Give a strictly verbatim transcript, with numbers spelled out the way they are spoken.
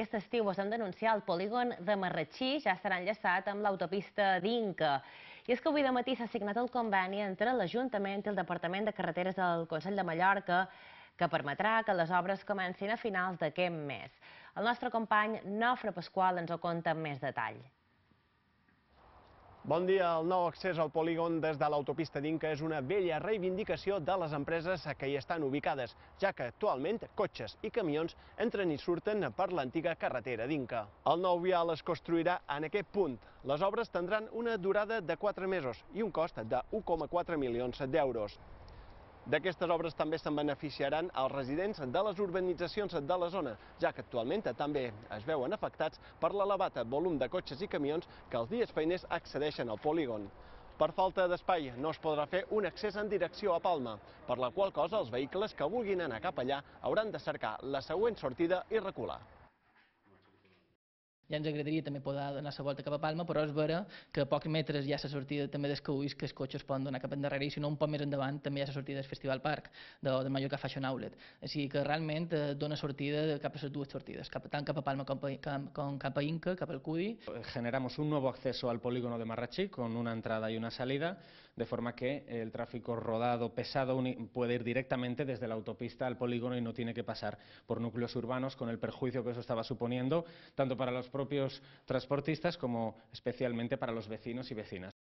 Aquest estiu vos hem d'anunciar el polígon de Marratxí ja serà enllaçat amb l'autopista d'Inca. I és que avui de matí s'ha signat el conveni entre l'Ajuntament i el Departament de Carreteres del Consell de Mallorca que permetrà que les obres comencin a finals d'aquest mes. El nostre company Nofre Pasqual ens ho conta amb més detall. Bon dia. El nou accés al polígon des de l'autopista d'Inca és una vella reivindicació de les empreses que hi estan ubicades, ja que actualment cotxes i camions entren i surten per l'antiga carretera d'Inca. El nou vial es construirà en aquest punt. Les obres tindran una durada de quatre mesos i un cost de un coma quatre milions d'euros. D'aquestes obres també se'n beneficiaran els residents de les urbanitzacions de la zona, ja que actualment també es veuen afectats per l'elevat volum de cotxes i camions que els dies feiners accedeixen al polígon. Per falta d'espai no es podrà fer un accés en direcció a Palma, per la qual cosa els vehicles que vulguin anar cap allà hauran de cercar la següent sortida i recular. Ja ens agradaria també poder donar la volta cap a Palma, però és vera que a pocs metres hi ha la sortida també dels cauís que els cotxes poden donar cap endarrere i si no un poc més endavant també hi ha la sortida del Festival Park de Mallorca Fashion Outlet. Així que realment dona sortida cap a les dues sortides, tant cap a Palma com cap a Inca, cap al Cudi. Generamos un nuevo acceso al polígono de Marratxí con una entrada y una salida, de forma que el tráfico rodado pesado puede ir directamente desde la autopista al polígono y no tiene que pasar por núcleos urbanos con el perjuicio que eso estaba suponiendo, tanto para los propios transportistas como especialmente para los vecinos y vecinas.